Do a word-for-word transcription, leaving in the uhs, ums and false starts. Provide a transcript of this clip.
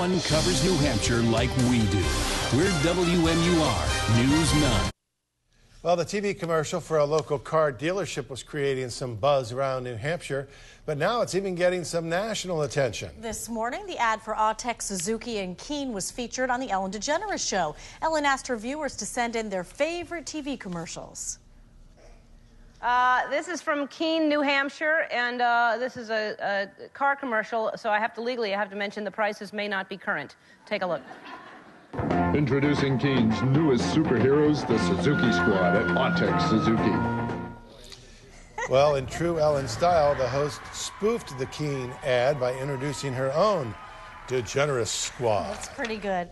one covers New Hampshire like we do. We're W M U R News nine. Well, the T V commercial for a local car dealership was creating some buzz around New Hampshire, but now it's even getting some national attention. This morning, the ad for Montex Suzuki and Keene was featured on the Ellen DeGeneres show. Ellen asked her viewers to send in their favorite T V commercials. Uh, this is from Keene, New Hampshire, and uh, this is a, a car commercial, so I have to legally I have to mention the prices may not be current. Take a look. Introducing Keene's newest superheroes, the Suzuki Squad at Montex Suzuki. Well, in true Ellen style, the host spoofed the Keene ad by introducing her own DeGeneres Squad. That's pretty good.